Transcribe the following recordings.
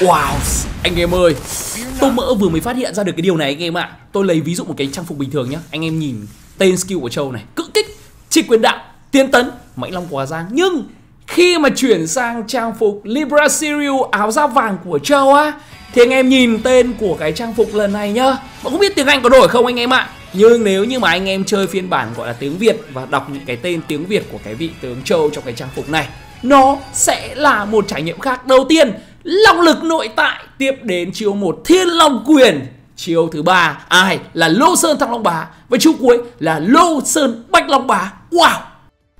Wow, anh em ơi, Tốp Mỡ vừa mới phát hiện ra được cái điều này anh em ạ. Tôi lấy ví dụ một cái trang phục bình thường nhá. Anh em nhìn tên skill của Chou này: cự kích, trì quyền đạo, tiên tấn, mãnh long quá giang. Nhưng khi mà chuyển sang trang phục Libra Serial, áo da vàng của Chou á, thì anh em nhìn tên của cái trang phục lần này nhá. Mà không biết tiếng Anh có đổi không anh em ạ. Nhưng nếu như mà anh em chơi phiên bản gọi là tiếng Việt và đọc những cái tên tiếng Việt của cái vị tướng Chou trong cái trang phục này, nó sẽ là một trải nghiệm khác. Đầu tiên, long lực nội tại, tiếp đến chiêu 1 Thiên Long Quyền, chiêu thứ 3 ai là Lô Sơn Thăng Long Bá, và chiêu cuối là Lô Sơn Bách Long Bá. Wow.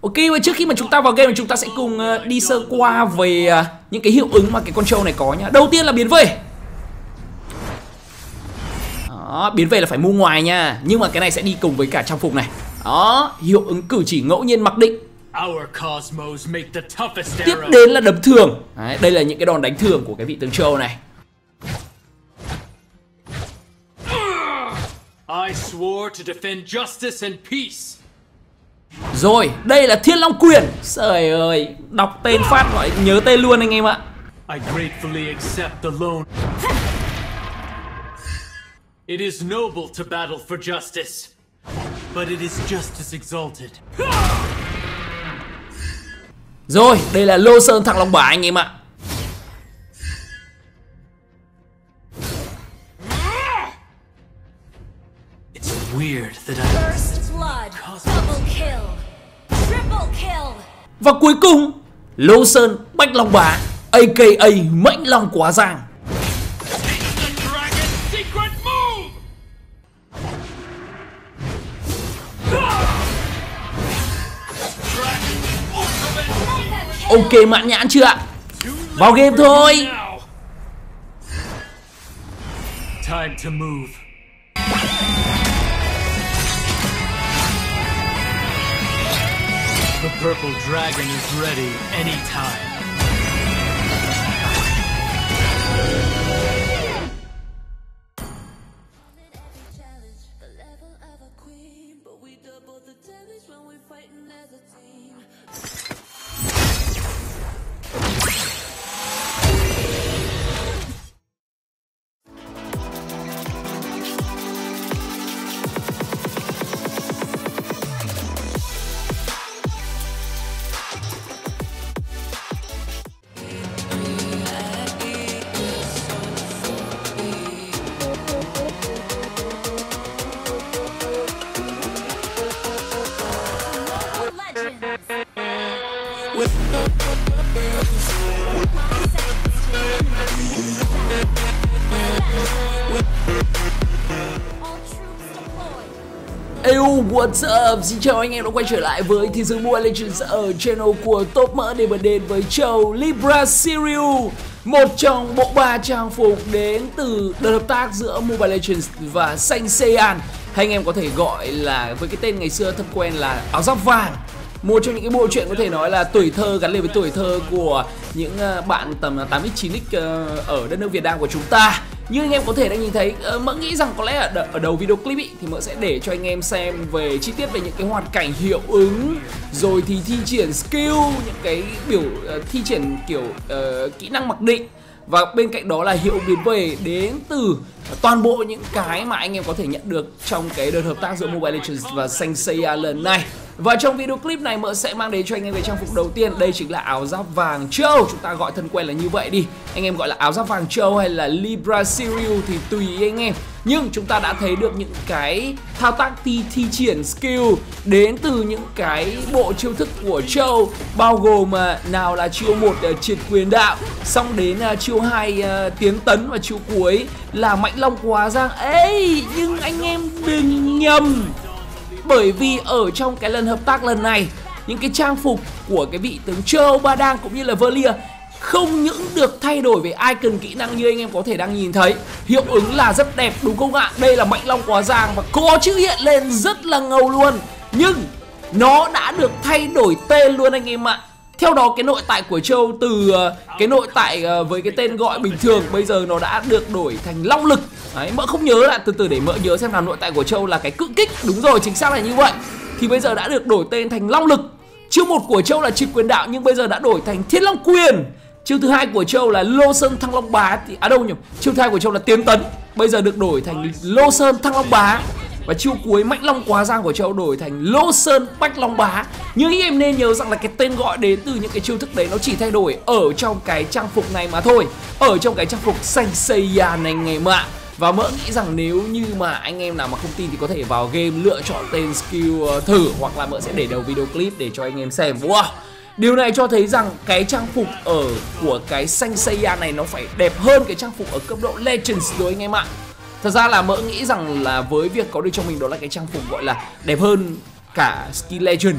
Ok, và trước khi mà chúng ta vào game thì chúng ta sẽ cùng đi sơ qua về những cái hiệu ứng mà cái con Chou này có nhá. Đầu tiên là biến về. Đó, biến về là phải mua ngoài nha. Nhưng mà cái này sẽ đi cùng với cả trang phục này. Đó, hiệu ứng cử chỉ ngẫu nhiên mặc định. Tiếp đến là đấm thường. Đấy, đây là những cái đòn đánh thường của cái vị tướng Chou này. Rồi, đây là Thiên Long Quyền. Trời ơi, đọc tên phát gọi nhớ tên luôn anh em ạ. It is noble to battle for justice, but it is just as exalted. Rồi, đây là Lô Sơn Thăng Long Bá anh em ạ. It's weird that I... First blood, double kill, triple kill. Và cuối cùng, Lô Sơn Bách Long Bá, aka Mãnh Long Quá Giang. Ok, mãn nhãn chưa ạ? Vào game thôi. Time to move. The purple dragon is ready anytime. What's up? Xin chào anh em đã quay trở lại với thế giới Mobile Legends ở channel của Tốp Mỡ để bật đến với Chou Libra Serial, một trong bộ 3 trang phục đến từ đợt hợp tác giữa Mobile Legends và Saint Seiya, hay anh em có thể gọi là với cái tên ngày xưa thân quen là áo giáp vàng. Một trong những cái bộ truyện có thể nói là tuổi thơ, gắn liền với tuổi thơ của những bạn tầm 8x, 9x ở đất nước Việt Nam của chúng ta. Như anh em có thể đã nhìn thấy, Mỡ nghĩ rằng có lẽ ở đầu video clip ý, thì Mỡ sẽ để cho anh em xem về chi tiết về những cái hoàn cảnh hiệu ứng, rồi thì thi triển skill, những cái biểu thi triển kiểu kỹ năng mặc định. Và bên cạnh đó là hiệu biến về đến từ toàn bộ những cái mà anh em có thể nhận được trong cái đợt hợp tác giữa Mobile Legends và Saint Seiya lần này. Và trong video clip này Mỡ sẽ mang đến cho anh em cái trang phục đầu tiên. Đây chính là áo giáp vàng Chou. Chúng ta gọi thân quen là như vậy đi. Anh em gọi là áo giáp vàng Chou hay là Libra Serial thì tùy ý anh em. Nhưng chúng ta đã thấy được những cái thao tác thi triển skill đến từ những cái bộ chiêu thức của Chou, bao gồm nào là chiêu 1 triệt quyền đạo, xong đến chiêu 2 tiến tấn, và chiêu cuối là Mãnh Long Quá Giang. Ê, nhưng anh em đừng nhầm, bởi vì ở trong cái lần hợp tác lần này, những cái trang phục của cái vị tướng Chou, Badang cũng như là Valeria không những được thay đổi về icon kỹ năng như anh em có thể đang nhìn thấy, hiệu ứng là rất đẹp đúng không ạ? Đây là Mãnh Long Quá Giang và có chữ hiện lên rất là ngầu luôn, nhưng nó đã được thay đổi tên luôn anh em ạ. Theo đó, cái nội tại của Chou từ cái nội tại với cái tên gọi bình thường bây giờ nó đã được đổi thành long lực. Đấy, Mỡ không nhớ là từ để Mỡ nhớ xem là nội tại của Chou là cái cự kích. Đúng rồi, chính xác là như vậy. Thì bây giờ đã được đổi tên thành long lực. Chiêu 1 của Chou là trì quyền đạo nhưng bây giờ đã đổi thành Thiên Long Quyền. Chiêu thứ hai của Chou là Lotion Thăng Long Bá thì à đâu nhỉ? Chiêu thứ hai của Chou là Tiến Tấn, bây giờ được đổi thành Lotion Thăng Long Bá. Và chiêu cuối Mãnh Long Quá Giang của Chou đổi thành Lotion Bách Long Bá. Nhưng ý em nên nhớ rằng là cái tên gọi đến từ những cái chiêu thức đấy nó chỉ thay đổi ở trong cái trang phục này mà thôi, ở trong cái trang phục Saint Seiya này anh em ạ. Và Mỡ nghĩ rằng nếu như mà anh em nào mà không tin thì có thể vào game lựa chọn tên skill thử, hoặc là Mỡ sẽ để đầu video clip để cho anh em xem. Wow, điều này cho thấy rằng cái trang phục ở của cái Saint Seiya này nó phải đẹp hơn cái trang phục ở cấp độ Legends rồi anh em ạ. Thật ra là Mỡ nghĩ rằng là với việc có được cho mình đó là cái trang phục gọi là đẹp hơn cả skill Legend,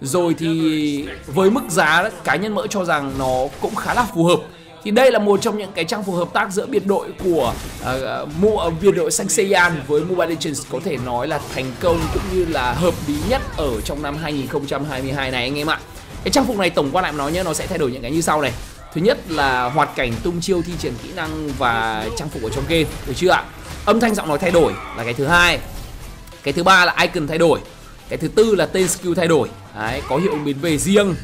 rồi thì với mức giá đó, cá nhân Mỡ cho rằng nó cũng khá là phù hợp. Thì đây là một trong những cái trang phục hợp tác giữa biệt đội của biệt đội Saint Seiya với Mobile Legends có thể nói là thành công cũng như là hợp lý nhất ở trong năm 2022 này anh em ạ. Cái trang phục này tổng quan lại nói nhé, nó sẽ thay đổi những cái như sau này. Thứ nhất là hoạt cảnh, tung chiêu, thi triển kỹ năng và trang phục ở trong game, được chưa ạ? Âm thanh giọng nói thay đổi là cái thứ hai. Cái thứ ba là icon thay đổi. Cái thứ tư là tên skill thay đổi. Đấy, có hiệu ứng biến về riêng.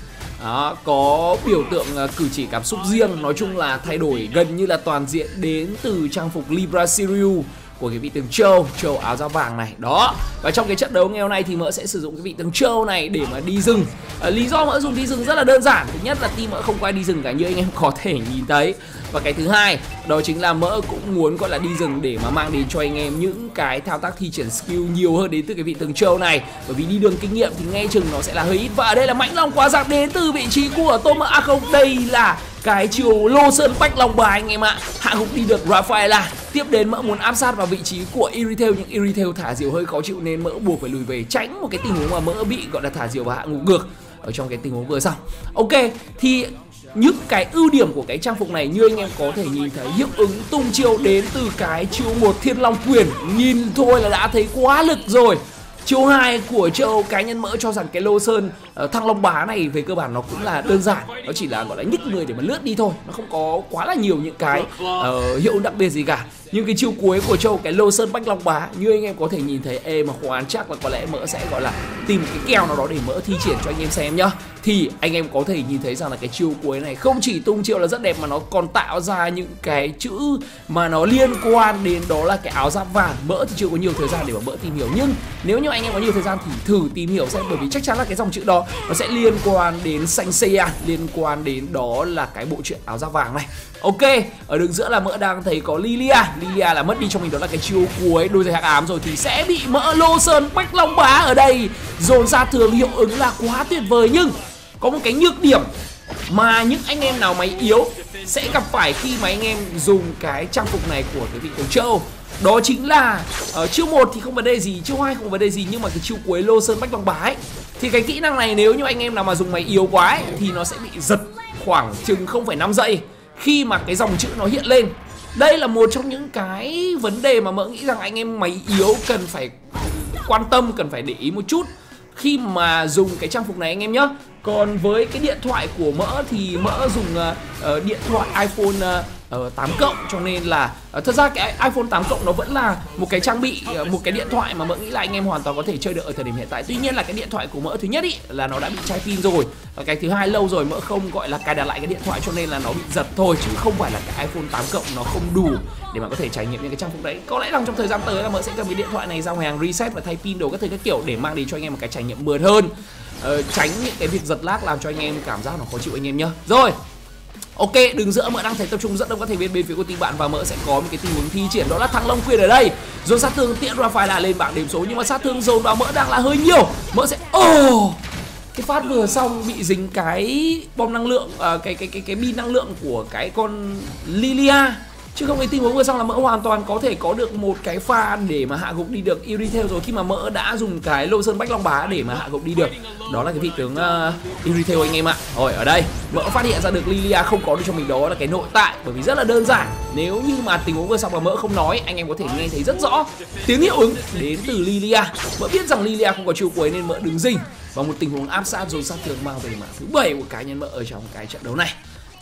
Đó, có biểu tượng cử chỉ cảm xúc riêng. Nói chung là thay đổi gần như là toàn diện đến từ trang phục Libra Serial của cái vị tướng Chou, Chou áo da vàng này đó. Và trong cái trận đấu ngày hôm nay thì Mỡ sẽ sử dụng cái vị tướng Chou này để mà đi rừng. Lý do Mỡ dùng đi rừng rất là đơn giản. Thứ nhất là team Mỡ không quay đi rừng cả như anh em có thể nhìn thấy, và cái thứ hai đó chính là Mỡ cũng muốn gọi là đi rừng để mà mang đến cho anh em những cái thao tác thi triển skill nhiều hơn đến từ cái vị tướng Chou này, bởi vì đi đường kinh nghiệm thì nghe chừng nó sẽ là hơi ít. Và ở đây là Mãnh Long Quá Giặc đến từ vị trí của Tốp Mỡ. À không, đây là cái chiều Lotion Bách Long Bá anh em ạ. Hạ gục đi được Rafaela. Tiếp đến Mỡ muốn áp sát vào vị trí của Irithel, nhưng Irithel thả diều hơi khó chịu nên Mỡ buộc phải lùi về tránh một cái tình huống mà Mỡ bị gọi là thả diều và hạ ngục ngược ở trong cái tình huống vừa sau. Ok, thì những cái ưu điểm của cái trang phục này như anh em có thể nhìn thấy, hiệu ứng tung chiêu đến từ cái chiêu một Thiên Long Quyền, nhìn thôi là đã thấy quá lực rồi. Chiêu 2 của Chou, cá nhân Mỡ cho rằng cái Lotion Thăng Long Bá này về cơ bản nó cũng là đơn giản, nó chỉ là gọi là nhích người để mà lướt đi thôi, nó không có quá là nhiều những cái hiệu ứng đặc biệt gì cả. Nhưng cái chiêu cuối của Chou, cái Lotion Bách Long Bá như anh em có thể nhìn thấy, mà khoán chắc là có lẽ Mỡ sẽ gọi là tìm một cái kèo nào đó để Mỡ thi triển cho anh em xem nhá. Thì anh em có thể nhìn thấy rằng là cái chiêu cuối này không chỉ tung chiêu là rất đẹp mà nó còn tạo ra những cái chữ mà nó liên quan đến đó là cái áo giáp vàng. Mỡ thì chưa có nhiều thời gian để mà Mỡ tìm hiểu, nhưng nếu như anh em có nhiều thời gian thì thử tìm hiểu xem, bởi vì chắc chắn là cái dòng chữ đó nó sẽ liên quan đến Saint Seiya, liên quan đến đó là cái bộ truyện áo giáp vàng này. Ok, ở đường giữa là Mỡ đang thấy có Lilia. Lilia là mất đi cho mình đó là cái chiêu cuối đôi giày hắc ám rồi thì sẽ bị Mỡ Lotion Bách Long Bá ở đây dồn ra thường, hiệu ứng là quá tuyệt vời. Nhưng có một cái nhược điểm mà những anh em nào máy yếu sẽ gặp phải khi mà anh em dùng cái trang phục này của cái vị tướng Chou, đó chính là ở chiêu 1 thì không vấn đề gì, chiêu 2 không vấn đề gì, nhưng mà cái chiêu cuối Lotion Bách Long Bá ấy, thì cái kỹ năng này nếu như anh em nào mà dùng máy yếu quá ấy, thì nó sẽ bị giật khoảng chừng 0,5 giây khi mà cái dòng chữ nó hiện lên. Đây là một trong những cái vấn đề mà Mỡ nghĩ rằng anh em máy yếu cần phải quan tâm, cần phải để ý một chút khi mà dùng cái trang phục này anh em nhé. Còn với cái điện thoại của Mỡ thì Mỡ dùng điện thoại iPhone 8 cộng, cho nên là thật ra cái iPhone 8 cộng nó vẫn là một cái trang bị, một cái điện thoại mà Mỡ nghĩ là anh em hoàn toàn có thể chơi được ở thời điểm hiện tại. Tuy nhiên là cái điện thoại của Mỡ thứ nhất ý là nó đã bị chai pin rồi, và cái thứ hai lâu rồi Mỡ không gọi là cài đặt lại cái điện thoại cho nên là nó bị giật thôi, chứ không phải là cái iPhone 8 cộng nó không đủ để mà có thể trải nghiệm những cái trang phục đấy. Có lẽ rằng trong thời gian tới là Mỡ sẽ cầm cái điện thoại này ra ngoài hàng reset và thay pin đồ các thứ các kiểu để mang đến cho anh em một cái trải nghiệm mượt hơn, tránh những cái việc giật lag làm cho anh em cảm giác nó khó chịu anh em nhá. Rồi, ok, đường giữa Mỡ đang thấy tập trung rất đông các thành viên bên phía của team bạn, và Mỡ sẽ có một cái tình huống thi triển đó là Thăng Long Quyền ở đây. Dồn sát thương tiễn Rafaela lên bảng điểm số, nhưng mà sát thương dồn vào Mỡ đang là hơi nhiều. Mỡ sẽ cái phát vừa xong bị dính cái bom năng lượng, cái pin năng lượng của cái con Lilia. Chứ không, cái tình huống vừa xong là Mỡ hoàn toàn có thể có được một cái pha để mà hạ gục đi được Irithel rồi, khi mà Mỡ đã dùng cái Lotion Bách Long Bá để mà hạ gục đi được đó là cái vị tướng Irithel anh em ạ. Rồi ở đây Mỡ phát hiện ra được Lilia không có được cho mình đó là cái nội tại, bởi vì rất là đơn giản. Nếu như mà tình huống vừa xong mà Mỡ không nói, anh em có thể nghe thấy rất rõ tiếng hiệu ứng đến từ Lilia. Mỡ biết rằng Lilia không có chiêu cuối nên Mỡ đứng rình, và một tình huống áp sát dồn sát thường mang về mã thứ 7 của cá nhân Mỡ ở trong cái trận đấu này.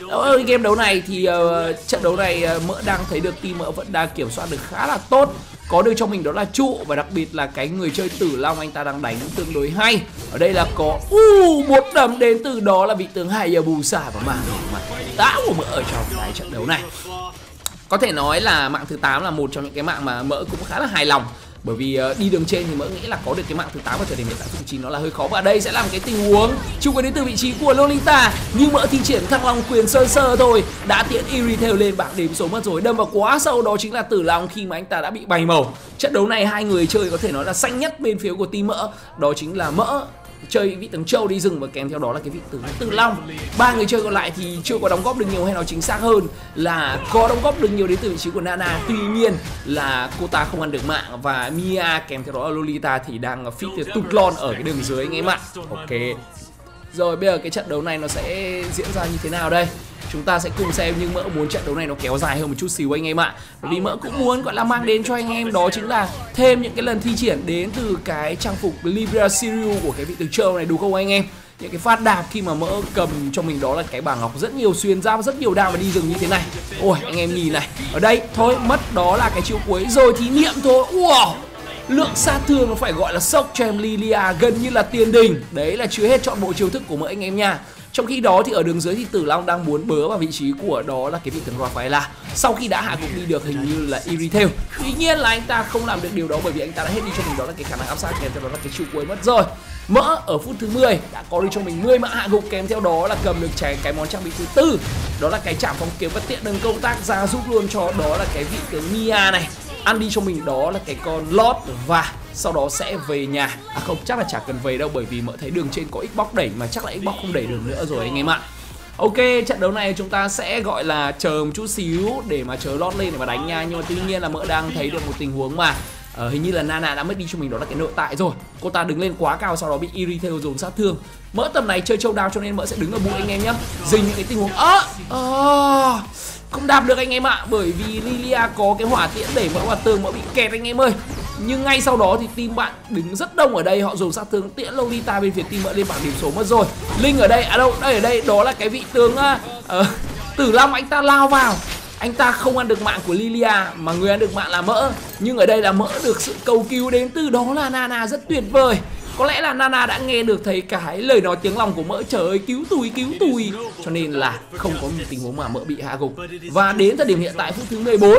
Ở game đấu này thì trận đấu này Mỡ đang thấy được team Mỡ vẫn đang kiểm soát được khá là tốt. Có điều cho mình đó là Chou và đặc biệt là cái người chơi Tử Long anh ta đang đánh tương đối hay. Ở đây là có một đấm đến từ đó là vị tướng Hayabusa và mảng mặt táo của Mỡ ở trong cái trận đấu này. Có thể nói là mạng thứ 8 là một trong những cái mạng mà Mỡ cũng khá là hài lòng. Bởi vì đi đường trên thì Mỡ nghĩ là có được cái mạng thứ 8 và thời điểm hiện tại vị trí nó là hơi khó. Và đây sẽ làm cái tình huống Chou đến từ vị trí của Lolita. Nhưng Mỡ thi triển Thăng Long quyền sơ sơ thôi đã tiễn Irithel lên bảng đếm số mất rồi. Đâm vào quá sâu đó chính là Tử Long khi mà anh ta đã bị bày màu. Trận đấu này hai người chơi có thể nói là xanh nhất bên phía của team Mỡ. Đó chính là Mỡ chơi vị tướng Chou đi rừng và kèm theo đó là cái vị tướng Tử Long. Ba người chơi còn lại thì chưa có đóng góp được nhiều, hay nói chính xác hơn là có đóng góp được nhiều đến từ vị trí của Nana. Tuy nhiên là cô ta không ăn được mạng và Mia kèm theo đó là Lolita thì đang fit tụt lon ở cái đường dưới anh em ạ. Ok. Rồi bây giờ cái trận đấu này nó sẽ diễn ra như thế nào đây? Chúng ta sẽ cùng xem, nhưng Mỡ muốn trận đấu này nó kéo dài hơn một chút xíu anh em ạ. Bởi vì Mỡ cũng muốn gọi là mang đến cho anh em đó chính là thêm những cái lần thi triển đến từ cái trang phục Libra Serial của cái vị tướng Chou này đúng không anh em? Những cái phát đạp khi mà Mỡ cầm cho mình đó là cái bảng ngọc rất nhiều xuyên giáp, rất nhiều đao và đi rừng như thế này. Ôi anh em nhìn này, ở đây thôi mất đó là cái chiêu cuối rồi thí nghiệm thôi. Wow, lượng sát thương nó phải gọi là sốc cho em Lilia gần như là tiền đình. Đấy là chưa hết chọn bộ chiêu thức của Mỡ anh em nha. Trong khi đó thì ở đường dưới thì Tử Long đang muốn bớ vào vị trí của đó là cái vị tướng Rafaela sau khi đã hạ gục đi được hình như là Irithel. Tuy nhiên là anh ta không làm được điều đó bởi vì anh ta đã hết đi cho mình đó là cái khả năng áp sát kèm theo đó là cái chiêu cuối mất rồi. Mỡ ở phút thứ 10 đã có đi cho mình 10 mã hạ gục kèm theo đó là cầm được cái món trang bị thứ 4. Đó là cái chạm phóng kiếm và tiện đường công tác ra giúp luôn cho đó là cái vị tướng Mia này. Ăn đi cho mình đó là cái con lót và sau đó sẽ về nhà. À không, chắc là chả cần về đâu bởi vì Mỡ thấy đường trên có Xbox đẩy mà chắc là Xbox không đẩy được nữa rồi anh em ạ. Ok, trận đấu này chúng ta sẽ gọi là chờ một chút xíu để mà chờ lót lên để mà đánh nha. Nhưng mà tuy nhiên là Mỡ đang thấy được một tình huống mà hình như là Nana đã mất đi cho mình đó là cái nội tại rồi. Cô ta đứng lên quá cao sau đó bị Irithel dồn sát thương. Mỡ tầm này chơi Chou đao cho nên Mỡ sẽ đứng ở bụi anh em nhé. Dình những cái tình huống không đạp được anh em ạ, bởi vì Lilia có cái hỏa tiễn để Mỡ vào tường, Mỡ bị kẹt anh em ơi. Nhưng ngay sau đó thì team bạn đứng rất đông ở đây, họ dùng sát tướng tiễn Lolita bên phía team Mỡ lên bảng điểm số mất rồi. Linh ở đây, à đâu, đây ở đây, đó là cái vị tướng Tử Long anh ta lao vào. Anh ta không ăn được mạng của Lilia mà người ăn được mạng là Mỡ. Nhưng ở đây là Mỡ được sự cầu cứu đến từ đó là Nana rất tuyệt vời. Có lẽ là Nana đã nghe được thấy cái lời nói tiếng lòng của Mỡ, trời ơi cứu tui, cho nên là không có một tình huống mà Mỡ bị hạ gục. Và đến thời điểm hiện tại phút thứ 14,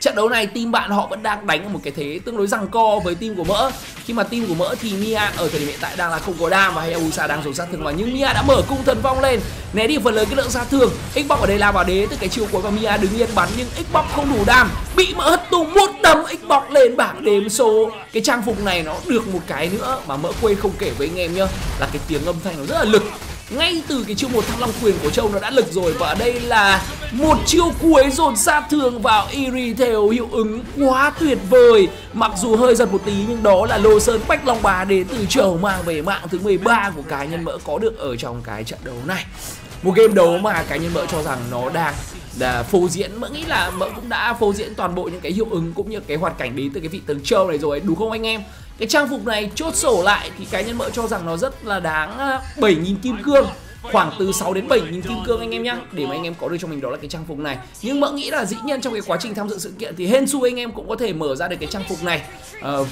trận đấu này team bạn họ vẫn đang đánh một cái thế tương đối giằng co với team của Mỡ. Khi mà team của Mỡ thì Mia ở thời điểm hiện tại đang là không có đam và Hayabusa đang dồn sát thương vào, nhưng Mia đã mở cung thần vong lên né đi phần lớn cái lượng sát thương. Xbox ở đây lao vào đế từ cái chiều cuối và Mia đứng yên bắn nhưng Xbox không đủ đam, bị Mỡ hất tung một đấm, Xbox lên bảng đếm số. Cái trang phục này nó được một cái nữa mà Mỡ quên không kể với anh em nhá, là cái tiếng âm thanh nó rất là lực. Ngay từ cái chiêu một Thăng Long quyền của Chou nó đã lực rồi, và ở đây là một chiêu cuối dồn sát thương vào Irithel, hiệu ứng quá tuyệt vời. Mặc dù hơi giật một tí nhưng đó là lô sơn bách long bá đến từ Chou mang về mạng thứ 13 của cá nhân Mỡ có được ở trong cái trận đấu này. Một game đấu mà cá nhân Mỡ cho rằng nó đang là phô diễn. Mỡ nghĩ là Mỡ cũng đã phô diễn toàn bộ những cái hiệu ứng cũng như cái hoạt cảnh đến từ cái vị tướng Chou này rồi đúng không anh em? Cái trang phục này chốt sổ lại thì cá nhân Mỡ cho rằng nó rất là đáng 7.000 kim cương, khoảng từ 6 đến 7.000 kim cương anh em nhá, để mà anh em có được cho mình đó là cái trang phục này. Nhưng Mỡ nghĩ là dĩ nhiên trong cái quá trình tham dự sự kiện thì hên xui anh em cũng có thể mở ra được cái trang phục này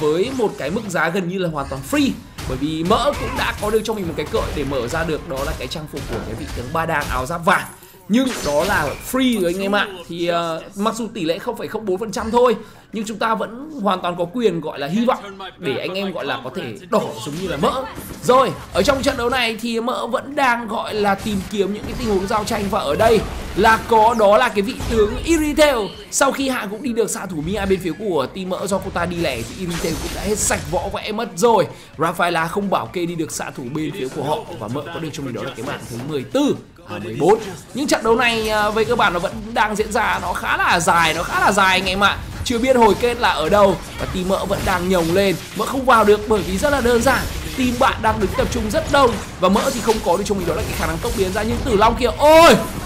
với một cái mức giá gần như là hoàn toàn free. Bởi vì Mỡ cũng đã có được cho mình một cái cợi để mở ra được đó là cái trang phục của cái vị tướng Badang áo giáp vàng, nhưng đó là free rồi anh em ạ. Thì mặc dù tỷ lệ 0,04% thôi nhưng chúng ta vẫn hoàn toàn có quyền gọi là hy vọng để anh em gọi là có thể đỏ giống như là Mỡ. Rồi ở trong trận đấu này thì Mỡ vẫn đang gọi là tìm kiếm những cái tình huống giao tranh, và ở đây là có đó là cái vị tướng Irithel. Sau khi hạ cũng đi được xạ thủ Mia bên phía của team Mỡ, do cô ta đi lẻ thì Irithel cũng đã hết sạch võ vẽ mất rồi. Rafaela không bảo kê đi được xạ thủ bên phía của họ và Mỡ có được cho mình đó là cái mạng thứ 14. Những trận đấu này về cơ bản nó vẫn đang diễn ra, nó khá là dài, anh em ạ. Chưa biết hồi kết là ở đâu và team Mỡ vẫn đang nhồng lên. Mỡ không vào được bởi vì rất là đơn giản, team bạn đang đứng tập trung rất đông và Mỡ thì không có được cho mình đó là cái khả năng tốc biến ra. Nhưng Tử Long kia,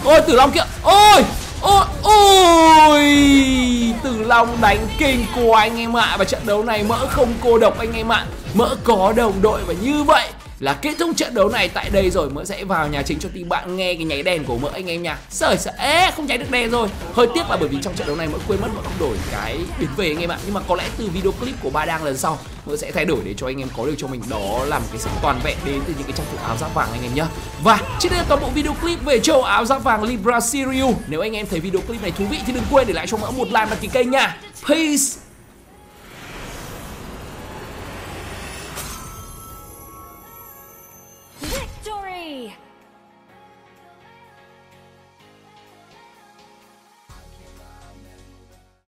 ôi Tử Long kia, ôi Tử Long đánh kinh của anh em ạ. Và trận đấu này Mỡ không cô độc anh em ạ, Mỡ có đồng đội, và như vậy là kết thúc trận đấu này tại đây rồi. Mỡ sẽ vào nhà chính cho team bạn nghe cái nháy đèn của Mỡ anh em nha. Sợi sẽ không nháy được đèn rồi, hơi tiếc là bởi vì trong trận đấu này Mỡ quên mất Mỡ không đổi cái biển về anh em ạ. Nhưng mà có lẽ từ video clip của Badang lần sau Mỡ sẽ thay đổi để cho anh em có được cho mình đó là một cái sự toàn vẹn đến từ những cái trang phục áo giáp vàng anh em nhá. Và trên đây là toàn bộ video clip về Chou áo giáp vàng Libra Serial. Nếu anh em thấy video clip này thú vị thì đừng quên để lại cho Mỡ một like, đăng ký kênh nha. Peace. Victory!